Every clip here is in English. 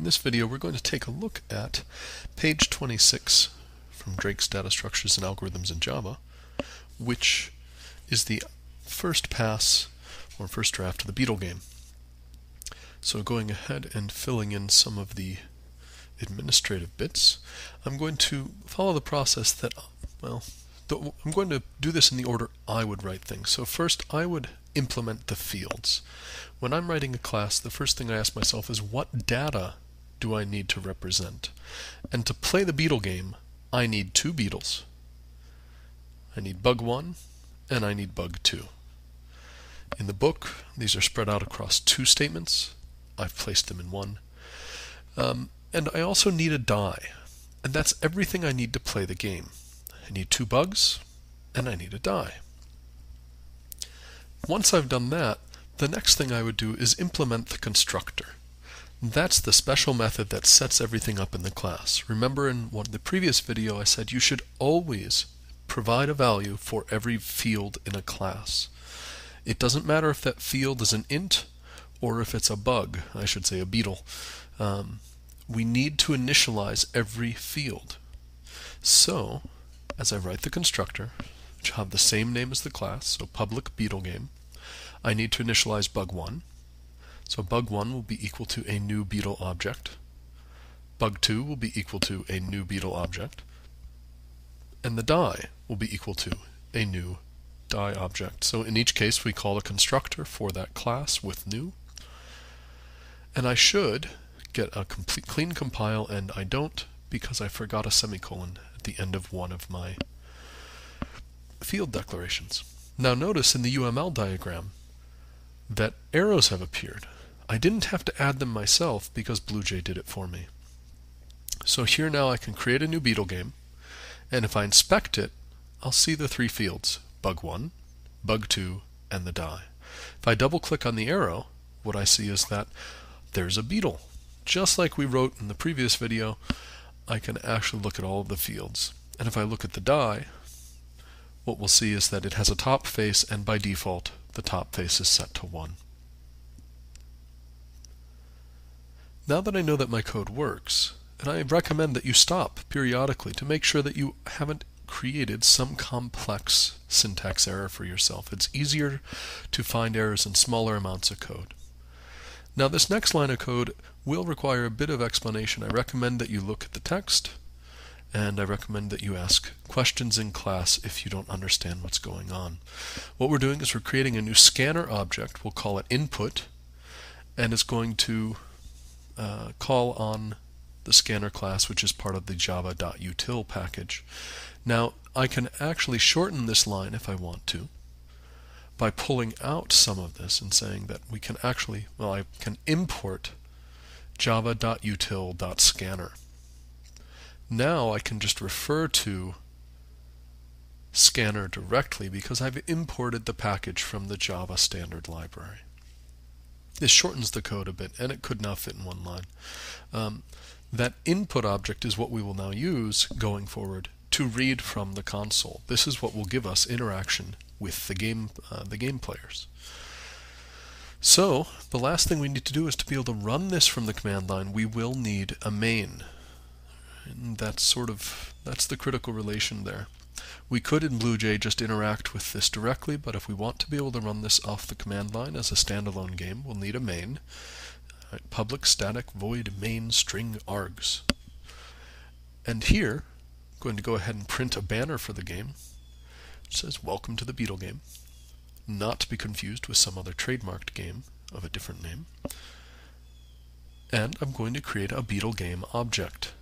In this video, we're going to take a look at page 26 from Drake's Data Structures and Algorithms in Java, which is the first pass or first draft of the Beetle game. So going ahead and filling in some of the administrative bits, I'm going to follow the process that, well, I'm going to do this in the order I would write things. So first, I would implement the fields. When I'm writing a class, the first thing I ask myself is, what data do I need to represent? And to play the Beetle game, I need two Beetles. I need bug 1 and I need bug 2. In the book, these are spread out across two statements. I've placed them in one. And I also need a die. And that's everything I need to play the game. I need two bugs and I need a die. Once I've done that, the next thing I would do is implement the constructor. That's the special method that sets everything up in the class. Remember in one of the previous video I said you should always provide a value for every field in a class. It doesn't matter if that field is an int or if it's a bug, I should say a beetle. We need to initialize every field. So, as I write the constructor, which have the same name as the class, so public BeetleGame, I need to initialize bug 1. So bug 1 will be equal to a new Beetle object. Bug 2 will be equal to a new Beetle object. And the die will be equal to a new die object. So in each case, we call a constructor for that class with new. And I should get a complete clean compile, and I don't because I forgot a semicolon at the end of one of my field declarations. Now notice in the UML diagram that arrows have appeared. I didn't have to add them myself because BlueJ did it for me. So here now I can create a new Beetle game, and if I inspect it, I'll see the three fields, bug 1, bug 2, and the die. If I double click on the arrow, what I see is that there's a beetle. Just like we wrote in the previous video, I can actually look at all of the fields. And if I look at the die, what we'll see is that it has a top face, and by default the top face is set to 1. Now that I know that my code works, and I recommend that you stop periodically to make sure that you haven't created some complex syntax error for yourself. It's easier to find errors in smaller amounts of code. Now this next line of code will require a bit of explanation. I recommend that you look at the text, and I recommend that you ask questions in class if you don't understand what's going on. What we're doing is we're creating a new scanner object. We'll call it input, and it's going to call on the scanner class, which is part of the java.util package. Now I can actually shorten this line if I want to by pulling out some of this and saying that we can actually, well, I can import java.util.scanner. Now I can just refer to Scanner directly because I've imported the package from the Java standard library. This shortens the code a bit, and it could now fit in one line. That input object is what we will now use going forward to read from the console. This is what will give us interaction with the game players. So the last thing we need to do is to be able to run this from the command line. We will need a main. And that's the critical relation there. We could in BlueJ just interact with this directly, but if we want to be able to run this off the command line as a standalone game, we'll need a main. Right, public static void main string args. And here, I'm going to go ahead and print a banner for the game. It says, "Welcome to the Beetle game," not to be confused with some other trademarked game of a different name. And I'm going to create a Beetle game object.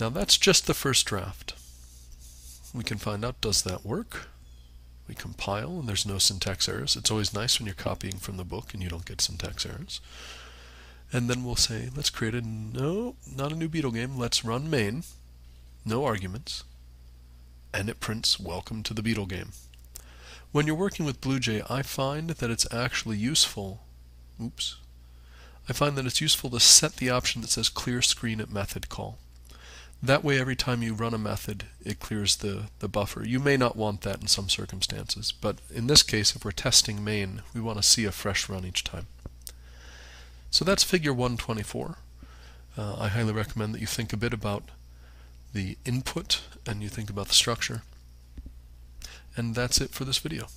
Now that's just the first draft. We can find out, does that work? We compile, and there's no syntax errors. It's always nice when you're copying from the book and you don't get syntax errors. And then we'll say, let's create a, no, not a new Beetle game, let's run main, no arguments, and it prints "Welcome to the Beetle game." When you're working with BlueJ, I find that it's actually useful, I find that it's useful to set the option that says clear screen at method call. That way, every time you run a method, it clears the buffer. You may not want that in some circumstances, but in this case, if we're testing main, we want to see a fresh run each time. So that's figure 124. I highly recommend that you think a bit about the input and you think about the structure. And that's it for this video.